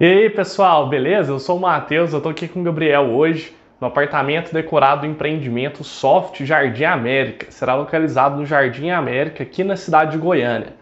E aí pessoal, beleza? Eu sou o Mateus, eu tô aqui com o Gabriel hoje no apartamento decorado do empreendimento Soft Jardim América. Será localizado no Jardim América, aqui na cidade de Goiânia.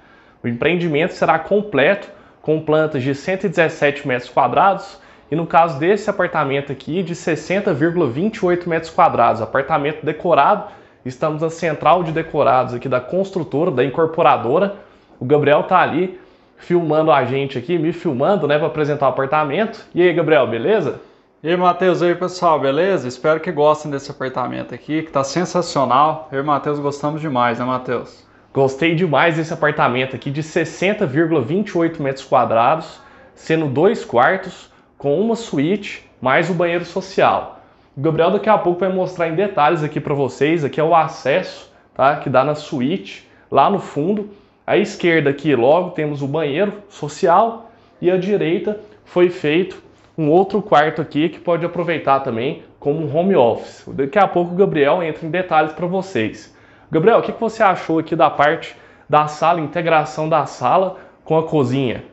O empreendimento será completo com plantas de 117 metros quadrados e no caso desse apartamento aqui de 60,28 metros quadrados. Apartamento decorado, estamos na central de decorados aqui da construtora, da incorporadora. O Gabriel tá ali filmando a gente aqui, me filmando, né, para apresentar o apartamento. E aí, Gabriel, beleza? E aí, Mateus, e aí, pessoal, beleza? Espero que gostem desse apartamento aqui, que tá sensacional. Eu e o Mateus gostamos demais, né, Mateus? Gostei demais desse apartamento aqui de 60,28 metros quadrados, sendo 2 quartos, com uma suíte, mais o banheiro social. O Gabriel daqui a pouco vai mostrar em detalhes aqui para vocês. Aqui é o acesso, tá, que dá na suíte, lá no fundo. À esquerda aqui logo temos o banheiro social e à direita foi feito um outro quarto aqui que pode aproveitar também como um home office. Daqui a pouco o Gabriel entra em detalhes para vocês. Gabriel, o que você achou aqui da parte da sala, integração da sala com a cozinha?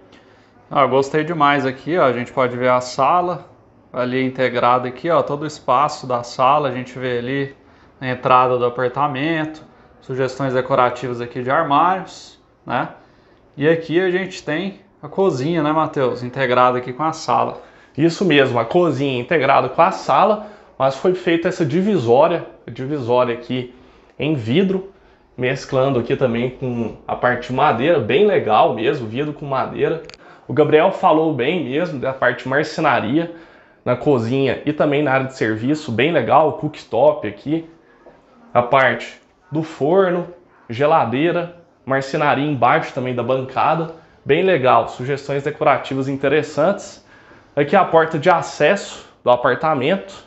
Eu gostei demais aqui, ó, a gente pode ver a sala ali integrada aqui, ó, todo o espaço da sala, a gente vê ali a entrada do apartamento, sugestões decorativas aqui de armários, né? E aqui a gente tem a cozinha, né, Mateus? Integrada aqui com a sala. Isso mesmo, a cozinha integrada com a sala, mas foi feita essa divisória aqui em vidro, mesclando aqui também com a parte de madeira, bem legal mesmo, vidro com madeira. O Gabriel falou bem mesmo da parte de marcenaria na cozinha e também na área de serviço, bem legal, o cooktop aqui, a parte do forno, geladeira, marcenaria embaixo também da bancada, bem legal, sugestões decorativas interessantes. Aqui a porta de acesso do apartamento,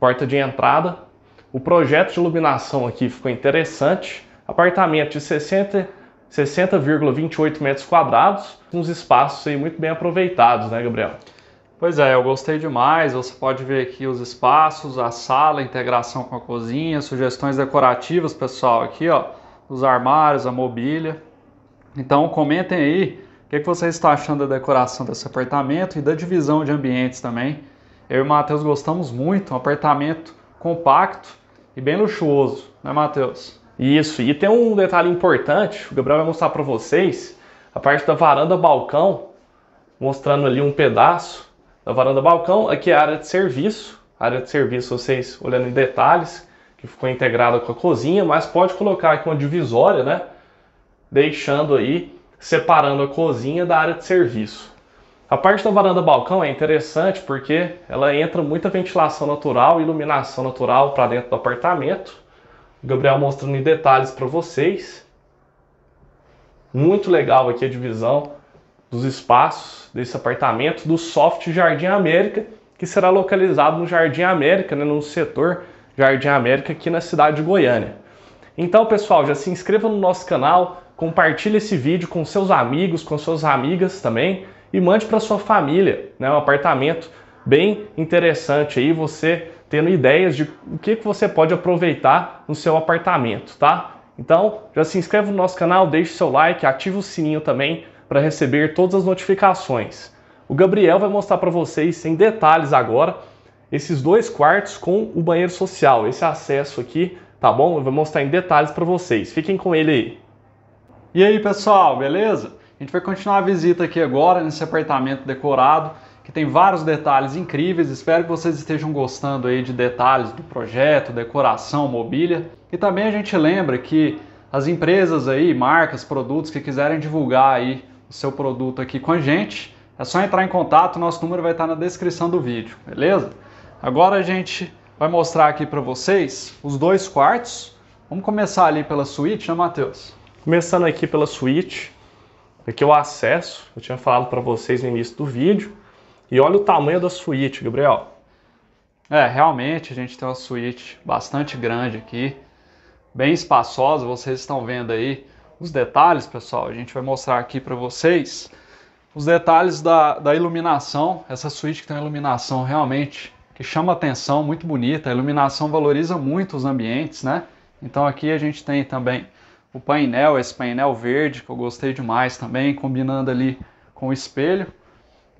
porta de entrada. O projeto de iluminação aqui ficou interessante. Apartamento de 60,28 metros quadrados, uns espaços aí muito bem aproveitados, né, Gabriel? Pois é, eu gostei demais. Você pode ver aqui os espaços, a sala, a integração com a cozinha, sugestões decorativas, pessoal, aqui, ó, os armários, a mobília. Então comentem aí o que você está achando da decoração desse apartamento e da divisão de ambientes também. Eu e o Mateus gostamos muito, um apartamento compacto e bem luxuoso, né, Mateus? Isso, e tem um detalhe importante, o Gabriel vai mostrar para vocês a parte da varanda balcão, mostrando ali um pedaço da varanda balcão. Aqui é a área de serviço, vocês olhando em detalhes, que ficou integrada com a cozinha, mas pode colocar aqui uma divisória, né? Deixando aí, separando a cozinha da área de serviço. A parte da varanda balcão é interessante porque ela entra muita ventilação natural, iluminação natural para dentro do apartamento. O Gabriel mostrando em detalhes para vocês. Muito legal aqui a divisão dos espaços desse apartamento do Soft Jardim América, que será localizado no Jardim América, né, no setor Jardim América, aqui na cidade de Goiânia. Então, pessoal, já se inscreva no nosso canal, compartilhe esse vídeo com seus amigos, com suas amigas também e mande para sua família, né? Um apartamento bem interessante aí, você tendo ideias de o que você pode aproveitar no seu apartamento, tá? Então, já se inscreva no nosso canal, deixe seu like, ative o sininho também para receber todas as notificações. O Gabriel vai mostrar para vocês em detalhes agora esses 2 quartos com o banheiro social, esse acesso aqui, tá bom? Eu vou mostrar em detalhes para vocês. Fiquem com ele aí. E aí, pessoal, beleza? A gente vai continuar a visita aqui agora nesse apartamento decorado, que tem vários detalhes incríveis. Espero que vocês estejam gostando aí de detalhes do projeto, decoração, mobília. E também a gente lembra que as empresas aí, marcas, produtos que quiserem divulgar aí o seu produto aqui com a gente, é só entrar em contato, nosso número vai estar na descrição do vídeo, beleza? Agora a gente vai mostrar aqui para vocês os 2 quartos. Vamos começar ali pela suíte, né, Mateus? Começando aqui pela suíte, aqui o acesso, eu tinha falado para vocês no início do vídeo. E olha o tamanho da suíte, Gabriel. É, realmente a gente tem uma suíte bastante grande aqui, bem espaçosa, vocês estão vendo aí os detalhes, pessoal. A gente vai mostrar aqui para vocês os detalhes da iluminação, essa suíte que tem uma iluminação realmente que chama atenção, muito bonita. A iluminação valoriza muito os ambientes, né? Então aqui a gente tem também o painel, esse painel verde que eu gostei demais também, combinando ali com o espelho.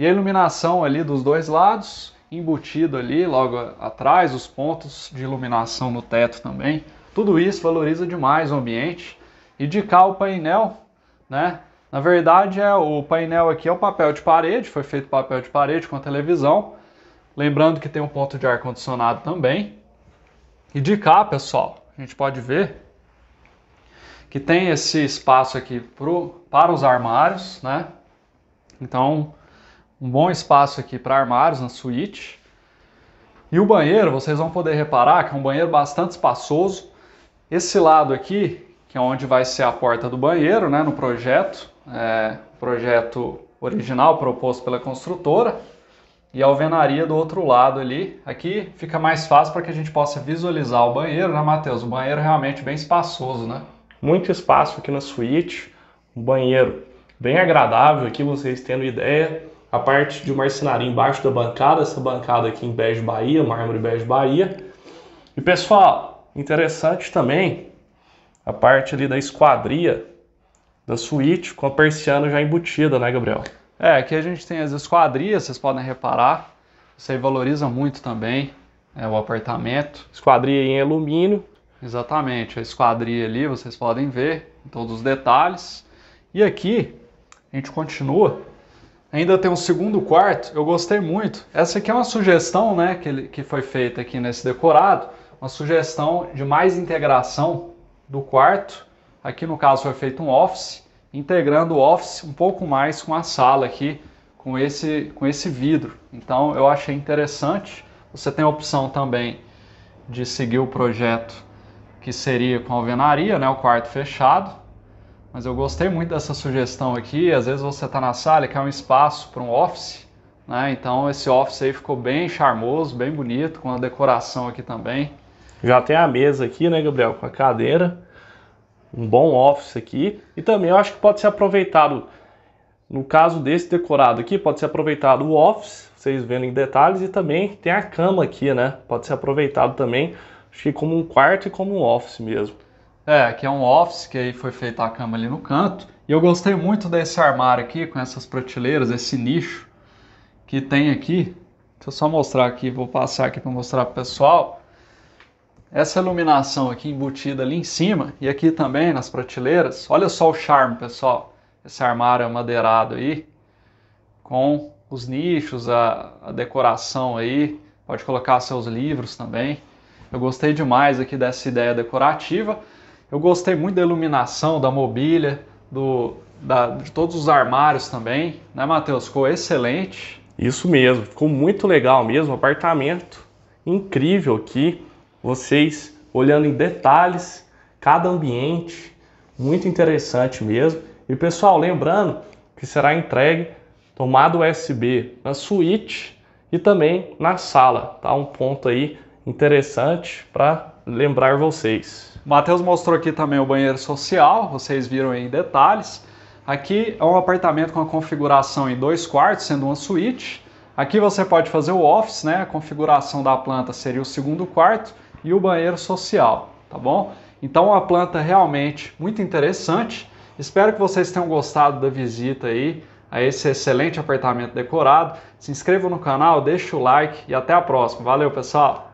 E a iluminação ali dos dois lados, embutido ali logo atrás, os pontos de iluminação no teto também. Tudo isso valoriza demais o ambiente. E de cá o painel, né? Na verdade, o painel aqui é o papel de parede, foi feito papel de parede com a televisão. Lembrando que tem um ponto de ar-condicionado também. E de cá, pessoal, a gente pode ver que tem esse espaço aqui para os armários, né? Então, um bom espaço aqui para armários na suíte. E o banheiro, vocês vão poder reparar que é um banheiro bastante espaçoso. Esse lado aqui, que é onde vai ser a porta do banheiro, né? No projeto, projeto original proposto pela construtora. E a alvenaria do outro lado ali. Aqui fica mais fácil para que a gente possa visualizar o banheiro, né, Mateus? O banheiro é realmente bem espaçoso, né? Muito espaço aqui na suíte, um banheiro bem agradável aqui, vocês tendo ideia. A parte de marcenaria embaixo da bancada, essa bancada aqui em bege Bahia, mármore bege Bahia. E pessoal, interessante também a parte ali da esquadria da suíte com a persiana já embutida, né, Gabriel? Aqui a gente tem as esquadrias, vocês podem reparar, isso aí valoriza muito também o apartamento. Esquadria em alumínio. Exatamente, a esquadria ali, vocês podem ver todos os detalhes. E aqui, a gente continua, ainda tem um segundo quarto, eu gostei muito. Essa aqui é uma sugestão, né, que foi feita aqui nesse decorado, uma sugestão de mais integração do quarto. Aqui no caso foi feito um office, integrando o office um pouco mais com a sala aqui, com esse vidro. Então eu achei interessante, você tem a opção também de seguir o projeto que seria com alvenaria, né, o quarto fechado, mas eu gostei muito dessa sugestão aqui. Às vezes você está na sala e quer um espaço para um office, né, então esse office aí ficou bem charmoso, bem bonito, com a decoração aqui também. Já tem a mesa aqui, né, Gabriel, com a cadeira, um bom office aqui, e também eu acho que pode ser aproveitado, no caso desse decorado aqui, pode ser aproveitado o office, vocês vendo em detalhes, e também tem a cama aqui, né, pode ser aproveitado também. Acho que como um quarto e como um office mesmo. Aqui é um office, que aí foi feita a cama ali no canto. E eu gostei muito desse armário aqui, com essas prateleiras, esse nicho que tem aqui. Deixa eu só mostrar aqui, vou passar aqui para mostrar para o pessoal. Essa iluminação aqui embutida ali em cima, e aqui também nas prateleiras. Olha só o charme, pessoal. Esse armário madeirado aí, com os nichos, a decoração aí. Pode colocar seus livros também. Eu gostei demais aqui dessa ideia decorativa. Eu gostei muito da iluminação, da mobília, de todos os armários também. Né, Mateus? Ficou excelente. Isso mesmo. Ficou muito legal mesmo. Apartamento incrível aqui. Vocês olhando em detalhes, cada ambiente. Muito interessante mesmo. E pessoal, lembrando que será entregue tomada USB na suíte e também na sala. Tá? Um ponto aí interessante para lembrar vocês. O Mateus mostrou aqui também o banheiro social, vocês viram aí em detalhes. Aqui é um apartamento com a configuração em 2 quartos, sendo uma suíte. Aqui você pode fazer o office, né? A configuração da planta seria o 2º quarto e o banheiro social, tá bom? Então uma planta realmente muito interessante. Espero que vocês tenham gostado da visita aí a esse excelente apartamento decorado. Se inscreva no canal, deixa o like e até a próxima. Valeu, pessoal!